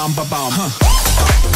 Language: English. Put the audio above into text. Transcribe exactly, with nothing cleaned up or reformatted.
bam ba bam. Huh.